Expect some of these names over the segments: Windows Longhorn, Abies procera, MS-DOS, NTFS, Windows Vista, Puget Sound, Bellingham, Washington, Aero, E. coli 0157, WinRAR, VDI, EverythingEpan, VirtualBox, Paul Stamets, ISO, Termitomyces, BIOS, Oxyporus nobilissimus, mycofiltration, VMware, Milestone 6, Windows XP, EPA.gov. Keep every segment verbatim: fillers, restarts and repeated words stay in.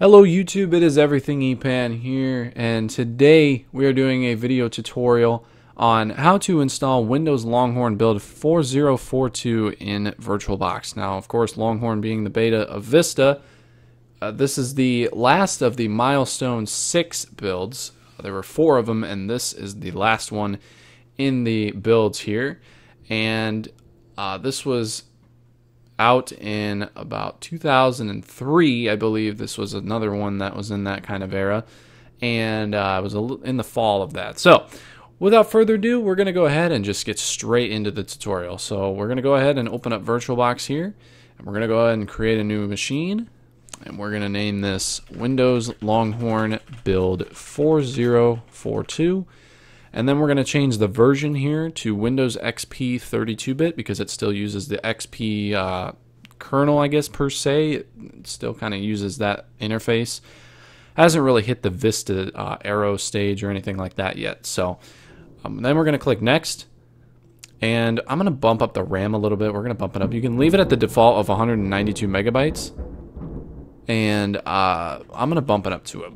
Hello YouTube, it is EverythingEpan here, and today we are doing a video tutorial on how to install Windows Longhorn build four oh four two in VirtualBox. Now, of course, Longhorn being the beta of Vista, uh, this is the last of the Milestone six builds. There were four of them, and this is the last one in the builds here. And uh, this was out in about two thousand three, I believe. This was another one that was in that kind of era, and uh, it was a l in the fall of that. So without further ado, we're gonna go ahead and just get straight into the tutorial. So we're gonna go ahead and open up VirtualBox here, and we're gonna go ahead and create a new machine, and we're gonna name this Windows Longhorn build four oh four two. And then we're going to change the version here to Windows X P thirty-two bit, because it still uses the X P uh, kernel, I guess, per se. It still kind of uses that interface. Hasn't really hit the Vista uh, Aero stage or anything like that yet. So um, then we're going to click Next. And I'm going to bump up the RAM a little bit. We're going to bump it up. You can leave it at the default of one hundred ninety-two megabytes. And uh, I'm going to bump it up to a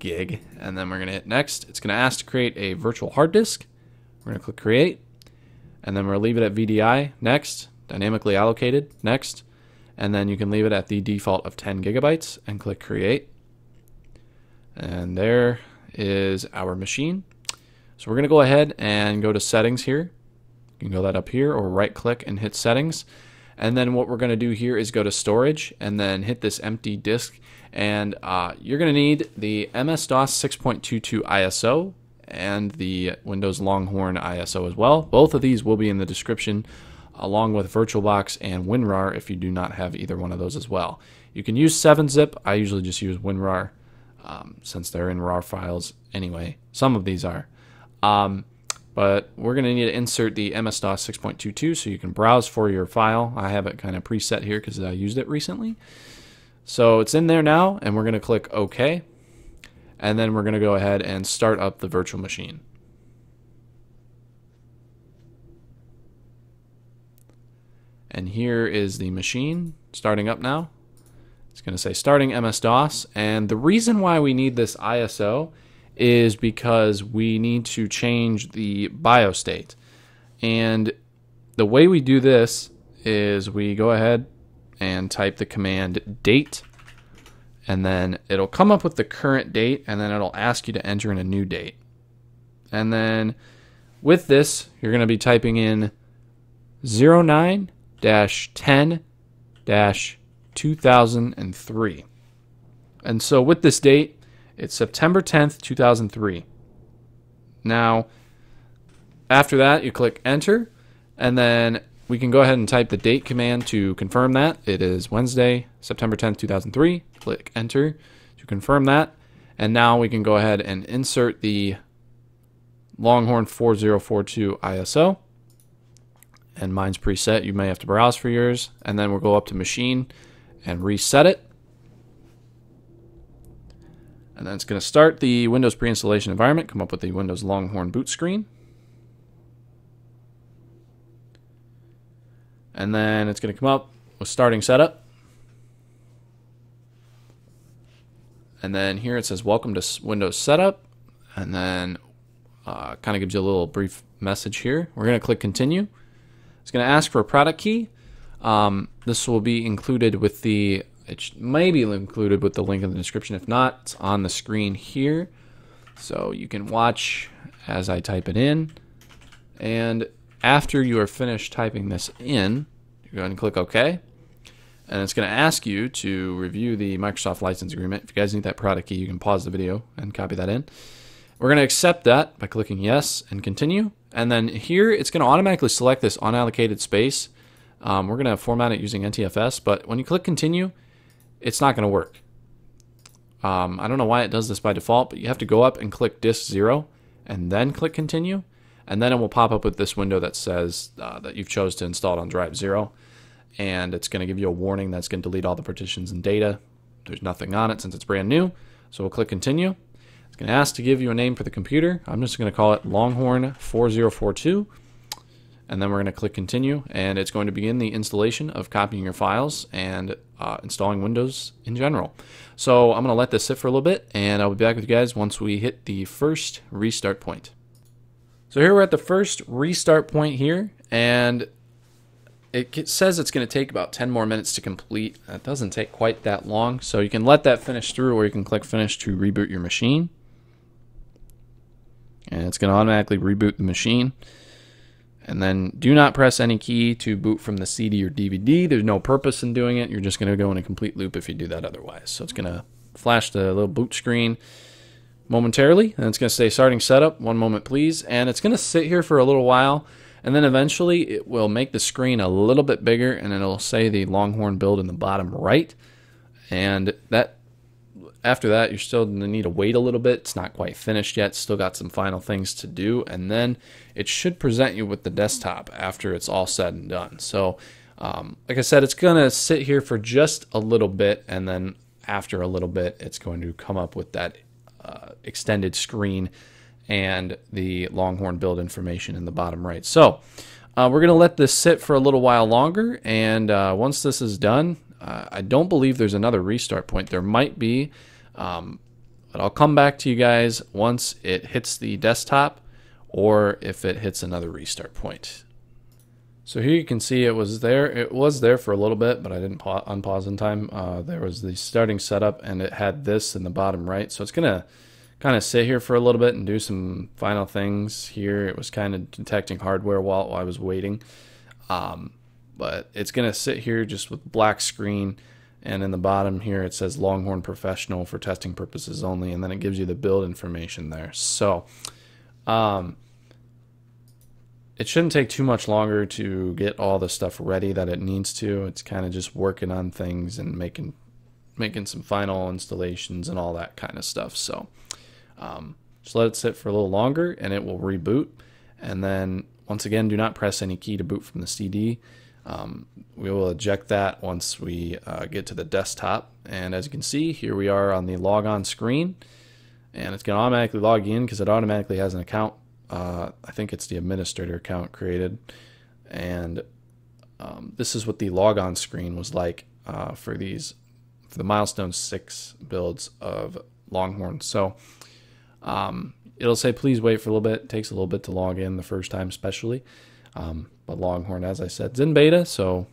gig, and then we're gonna hit next. It's gonna ask to create a virtual hard disk. We're gonna click create, and then we'll leave it at V D I, next, dynamically allocated, next, and then you can leave it at the default of ten gigabytes and click create. And there is our machine. So we're gonna go ahead and go to settings here. You can go that up here or right click and hit settings. And then what we're going to do here is go to storage and then hit this empty disk, and uh, you're going to need the M S DOS six point two two I S O and the Windows Longhorn I S O as well. Both of these will be in the description, along with VirtualBox and WinRAR if you do not have either one of those as well. You can use seven zip. I usually just use WinRAR um, since they're in RAR files anyway. Some of these are. Um, But we're going to need to insert the M S DOS six point two two, so you can browse for your file. I have it kind of preset here because I used it recently. So it's in there now, and we're going to click OK. And then we're going to go ahead and start up the virtual machine. And here is the machine starting up now. It's going to say starting M S DOS. And the reason why we need this I S O is because we need to change the BIOS state. And the way we do this is we go ahead and type the command date, and then it'll come up with the current date, and then it'll ask you to enter in a new date. And then with this, you're going to be typing in zero nine dash ten dash two thousand three. And so with this date, it's September tenth two thousand three. Now, after that, you click enter, and then we can go ahead and type the date command to confirm that. It is Wednesday, September tenth two thousand three. Click enter to confirm that. And now we can go ahead and insert the Longhorn four oh four two I S O. And mine's preset. You may have to browse for yours. And then we'll go up to machine and reset it. And then it's going to start the Windows pre-installation environment, come up with the Windows Longhorn boot screen. And then it's going to come up with starting setup. And then here it says welcome to Windows setup. And then uh, kind of gives you a little brief message here. We're going to click continue. It's going to ask for a product key. Um, this will be included with the It may be included with the link in the description. If not, it's on the screen here. So you can watch as I type it in. And after you are finished typing this in, you go ahead and click OK. And it's going to ask you to review the Microsoft license agreement. If you guys need that product key, you can pause the video and copy that in. We're going to accept that by clicking yes and continue. And then here, it's going to automatically select this unallocated space. Um, we're going to format it using N T F S, but when you click continue, it's not going to work. Um, I don't know why it does this by default, but you have to go up and click disk zero and then click continue. And then it will pop up with this window that says uh, that you've chose to install it on drive zero. And it's going to give you a warning that's going to delete all the partitions and data. There's nothing on it since it's brand new. So we'll click continue. It's going to ask to give you a name for the computer. I'm just going to call it Longhorn four oh four two. and then we're going to click continue, and it's going to begin the installation of copying your files and uh, installing Windows in general. So I'm going to let this sit for a little bit, and I'll be back with you guys once we hit the first restart point. So here we're at the first restart point here, and it says it's going to take about ten more minutes to complete. It doesn't take quite that long, so you can let that finish through, or you can click finish to reboot your machine. And it's going to automatically reboot the machine. And then do not press any key to boot from the C D or D V D. There's no purpose in doing it. You're just going to go in a complete loop if you do that otherwise. So it's going to flash the little boot screen momentarily, and it's going to say starting setup, one moment please, and it's going to sit here for a little while, and then eventually it will make the screen a little bit bigger, and it'll say the Longhorn build in the bottom right, and that after that you're still going to need to wait a little bit. It's not quite finished yet, still got some final things to do, and then it should present you with the desktop after it's all said and done. So um, like I said, it's going to sit here for just a little bit, and then after a little bit it's going to come up with that Uh, extended screen and the Longhorn build information in the bottom right. So uh, we're gonna let this sit for a little while longer, and uh, once this is done, uh, I don't believe there's another restart point. There might be, um, but I'll come back to you guys once it hits the desktop or if it hits another restart point. So here you can see it was there. It was there for a little bit, but I didn't pa unpause in time. Uh, there was the starting setup, and it had this in the bottom right. So it's going to kind of sit here for a little bit and do some final things here. It was kind of detecting hardware while I was waiting. Um, but it's going to sit here just with black screen. And in the bottom here, it says Longhorn Professional for testing purposes only. And then it gives you the build information there. So... Um, it shouldn't take too much longer to get all the stuff ready that it needs to. It's kind of just working on things and making making some final installations and all that kind of stuff. So um, just let it sit for a little longer, and it will reboot. And then once again, do not press any key to boot from the C D. Um, we will eject that once we uh, get to the desktop. And as you can see, here we are on the logon screen, and it's going to automatically log you in because it automatically has an account. Uh, I think it's the administrator account created, and um, this is what the logon screen was like uh, for these for the Milestone six builds of Longhorn. So um, it'll say please wait for a little bit. It takes a little bit to log in the first time especially, um, but Longhorn, as I said, is in beta, so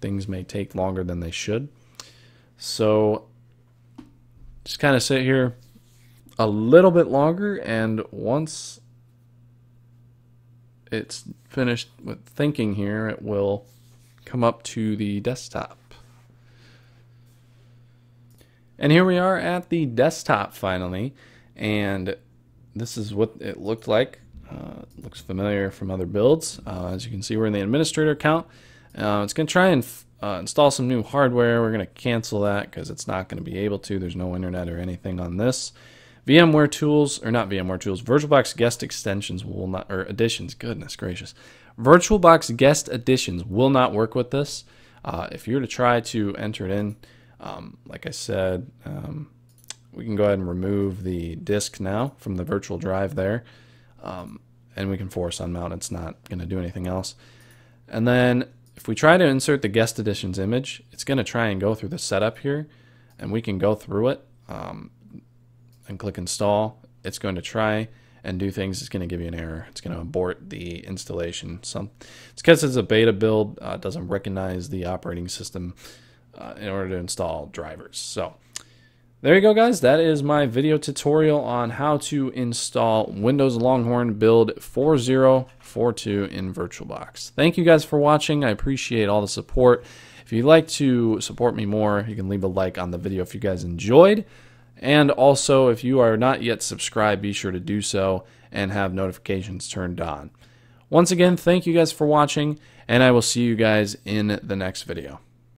things may take longer than they should. So just kind of sit here a little bit longer, and once it's finished with thinking here, it will come up to the desktop. And here we are at the desktop finally, and this is what it looked like. Uh, looks familiar from other builds. Uh, as you can see, we're in the administrator account. Uh, it's going to try and uh, install some new hardware. We're going to cancel that because it's not going to be able to. There's no internet or anything on this. VMware tools, or not VMware tools, VirtualBox guest extensions will not, or additions, goodness gracious. VirtualBox guest additions will not work with this. Uh, if you're to try to enter it in, um, like I said, um, we can go ahead and remove the disk now from the virtual drive there. Um, and we can force unmount. It's not going to do anything else. And then if we try to insert the guest additions image, it's going to try and go through the setup here, and we can go through it. Um, and click install. It's going to try and do things. It's going to give you an error. It's going to abort the installation. So it's because it's a beta build, uh, doesn't recognize the operating system uh, in order to install drivers. So there you go, guys. That is my video tutorial on how to install Windows Longhorn build four zero four two in VirtualBox. Thank you guys for watching. I appreciate all the support. If you'd like to support me more, you can leave a like on the video if you guys enjoyed. And also, if you are not yet subscribed, be sure to do so and have notifications turned on. Once again, thank you guys for watching, and I will see you guys in the next video.